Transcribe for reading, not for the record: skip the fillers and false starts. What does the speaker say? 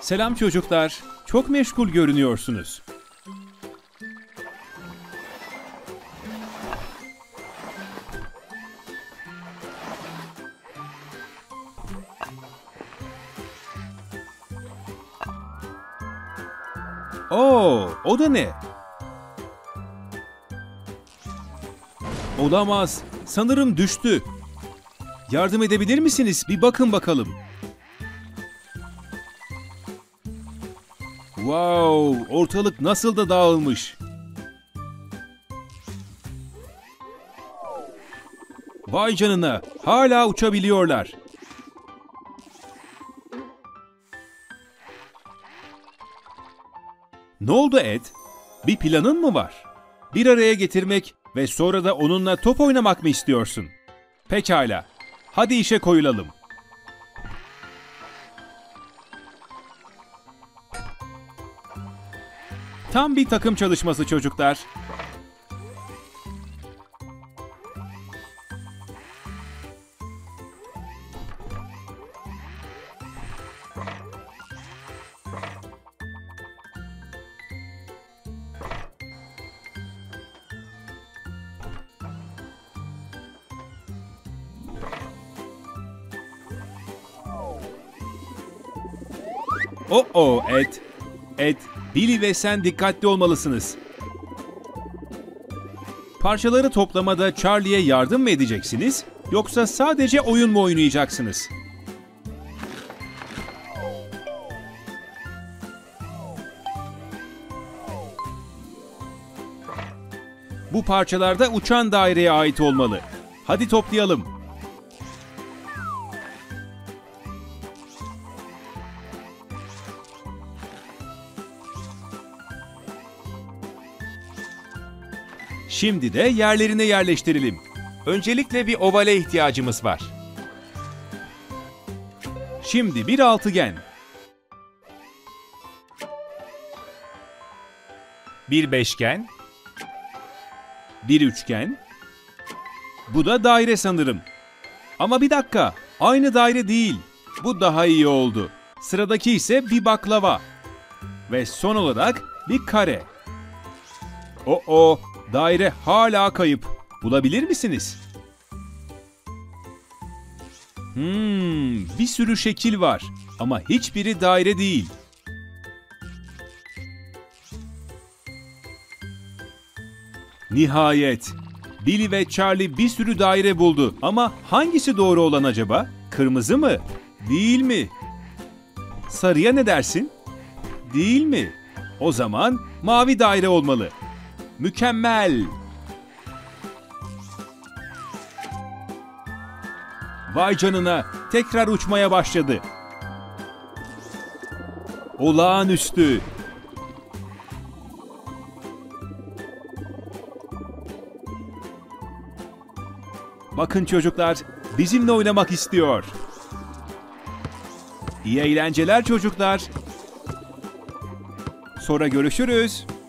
Selam çocuklar, çok meşgul görünüyorsunuz. O da ne? Olamaz, sanırım düştü. Yardım edebilir misiniz? Bir bakın bakalım. Wow, ortalık nasıl da dağılmış. Vay canına, hala uçabiliyorlar. Ne oldu Ed? Bir planın mı var? Bir araya getirmek ve sonra da onunla top oynamak mı istiyorsun? Pekala, hadi işe koyulalım. Tam bir takım çalışması çocuklar. Ed, Billy ve sen dikkatli olmalısınız. Parçaları toplamada Charlie'ye yardım mı edeceksiniz, yoksa sadece oyun mu oynayacaksınız? Bu parçalarda uçan daireye ait olmalı. Hadi toplayalım. Şimdi de yerlerine yerleştirelim. Öncelikle bir ovale ihtiyacımız var. Şimdi bir altıgen. Bir beşgen. Bir üçgen. Bu da daire sanırım. Ama bir dakika, aynı daire değil. Bu daha iyi oldu. Sıradaki ise bir baklava. Ve son olarak bir kare. Daire hala kayıp. Bulabilir misiniz? Bir sürü şekil var ama hiçbiri daire değil. Nihayet! Billy ve Charlie bir sürü daire buldu ama hangisi doğru olan acaba? Kırmızı mı? Değil mi? Sarıya ne dersin? Değil mi? O zaman mavi daire olmalı. Mükemmel! Vay canına, tekrar uçmaya başladı. Olağanüstü! Bakın çocuklar, bizimle oynamak istiyor. İyi eğlenceler çocuklar. Sonra görüşürüz.